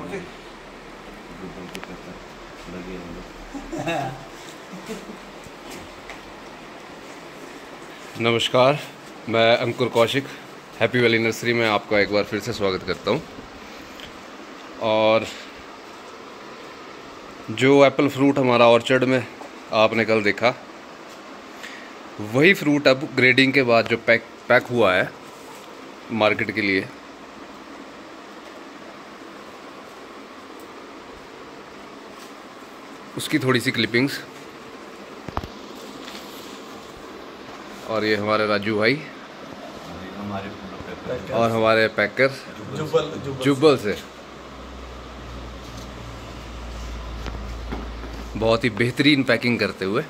Okay नमस्कार, मैं Ankur Kaushik Happy Valley Nursery में आपका एक बार फिर से स्वागत करता हूँ। और जो एप्पल फ्रूट हमारा ऑर्चर्ड में आपने कल देखा, वही फ्रूट अब ग्रेडिंग के बाद जो पैक हुआ है मार्केट के लिए, उसकी थोड़ी सी क्लिपिंग्स। और ये हमारे राजू भाई और हमारे पैकर जुबल से बहुत ही बेहतरीन पैकिंग करते हुए।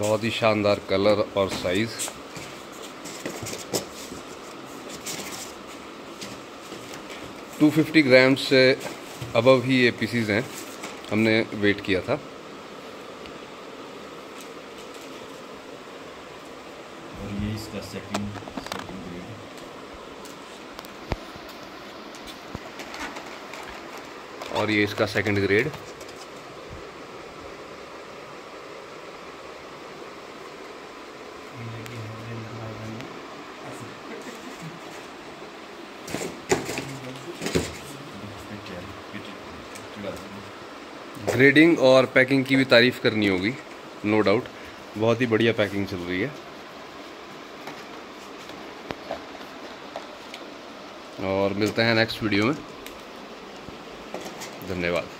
बहुत ही शानदार कलर और साइज। टू 50 ग्राम से अबव ही ये पीसीज हैं, हमने वेट किया था। और ये इसका सेकंड ग्रेड है। ग्रेडिंग और पैकिंग की भी तारीफ़ करनी होगी, नो डाउट। बहुत ही बढ़िया पैकिंग चल रही है। और मिलते हैं नेक्स्ट वीडियो में। धन्यवाद।